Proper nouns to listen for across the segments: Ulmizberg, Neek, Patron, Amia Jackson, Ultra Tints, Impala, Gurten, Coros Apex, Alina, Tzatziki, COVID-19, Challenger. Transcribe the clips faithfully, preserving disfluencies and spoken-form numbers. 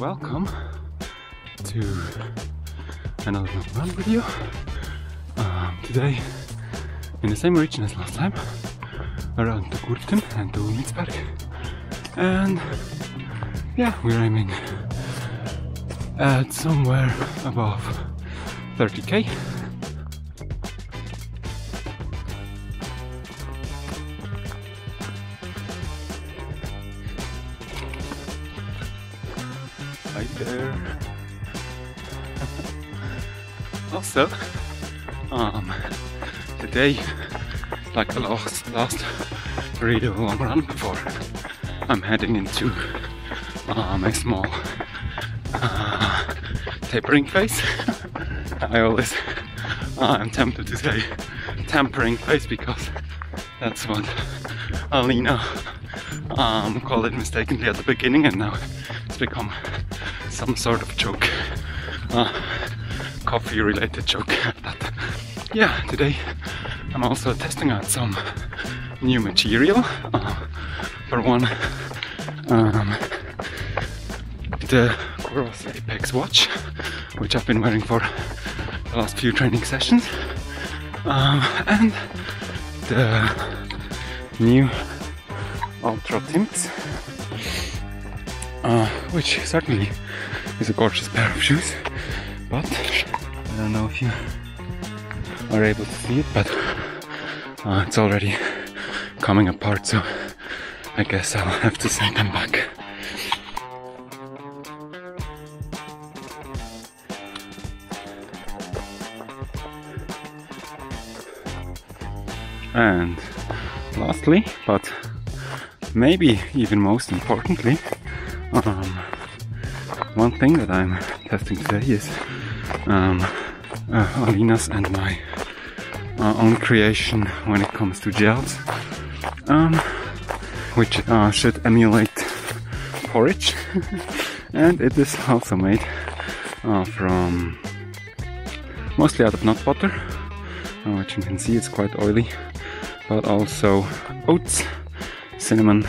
Welcome to another run video. Um, today, in the same region as last time, around the Gurten and the Ulmizberg. And yeah, we're aiming at somewhere above thirty K. Right there. Also, um, today, like the last, last really long run before, I'm heading into um, a small uh, tapering phase. I always, uh, I'm tempted to say tampering phase because that's what Alina um, called it mistakenly at the beginning, and now it's become some sort of joke, uh, coffee related joke. But yeah, today I'm also testing out some new material. Uh, for one, um, the Coros Apex watch, which I've been wearing for the last few training sessions, um, and the new Ultra Tints, uh, which certainly is a gorgeous pair of shoes, but I don't know if you are able to see it, but uh, it's already coming apart, so I guess I'll have to send them back. And lastly, but maybe even most importantly, um, one thing that I'm testing today is um, uh, Alina's and my uh, own creation when it comes to gels, um, which uh, should emulate porridge. And it is also made uh, from mostly out of nut butter, uh, which you can see it's quite oily, but also oats, cinnamon,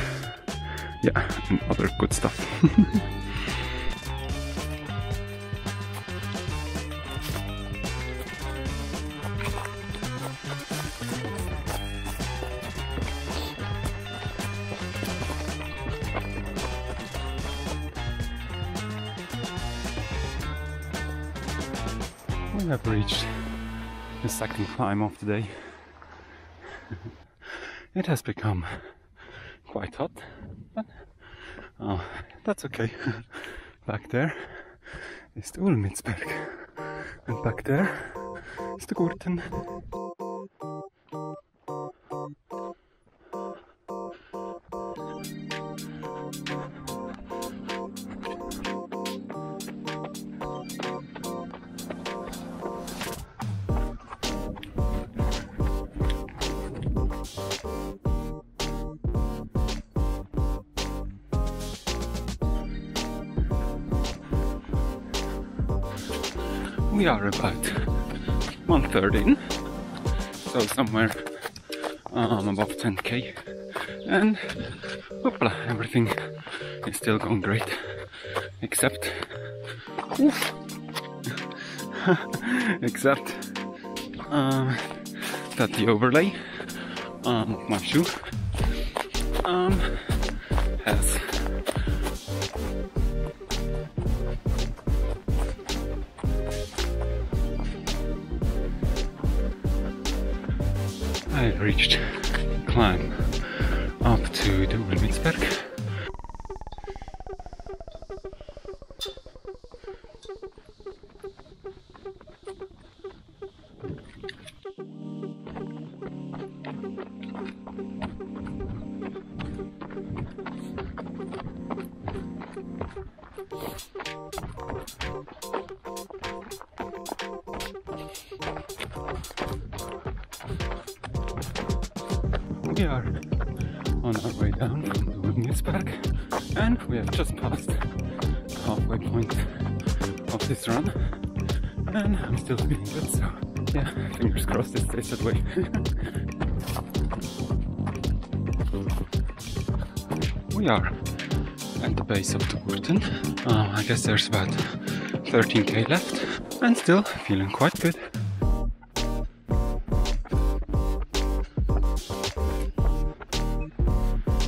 yeah, and other good stuff. We have reached the second climb of the day. It has become quite hot, but oh, that's okay. Back there is the Ulmizberg, and back there is the Gurten. We are about one third in, so somewhere um, above ten K, and hoopla, everything is still going great, except oof, except um, that the overlay um, of my shoe um, has I've reached the climb up to the Ulmizberg. We are on our way down from the Ulmizberg, and we have just passed the halfway point of this run, and I'm still feeling good, so yeah, fingers crossed it stays that way. We are at the base of the Gurten. Um, I guess there's about thirteen K left and still feeling quite good.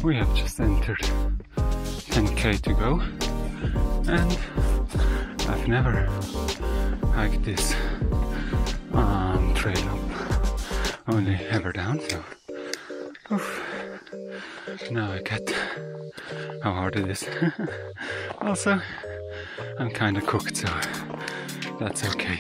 We have just entered ten K to go, and I've never hiked this um, trail up, only ever down, so oof. Now I get how hard it is. Also, I'm kinda cooked, so that's okay.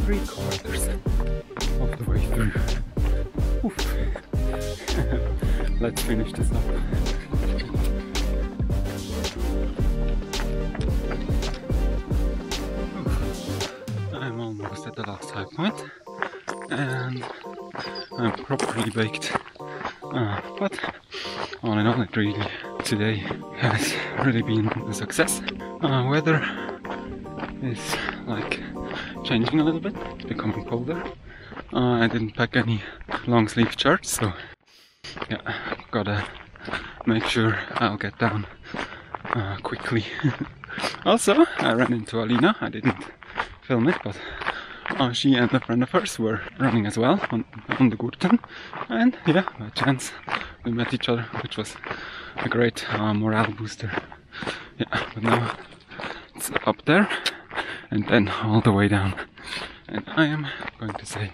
Three quarters of the way through. Oof. Let's finish this up. I'm almost at the last high point, and I'm properly baked. Uh, but all in all, it really today has really been a success. Uh, weather is like changing a little bit, it's becoming colder. Uh, I didn't pack any long sleeve shirts, so yeah, gotta make sure I'll get down uh, quickly. Also, I ran into Alina. I didn't film it, but uh, she and a friend of hers were running as well on, on the Gurten, and yeah, by chance we met each other, which was a great uh, morale booster. Yeah, but now it's up there, and then all the way down. And I am going to say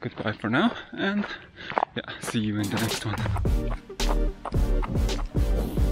goodbye for now, and yeah, see you in the next one.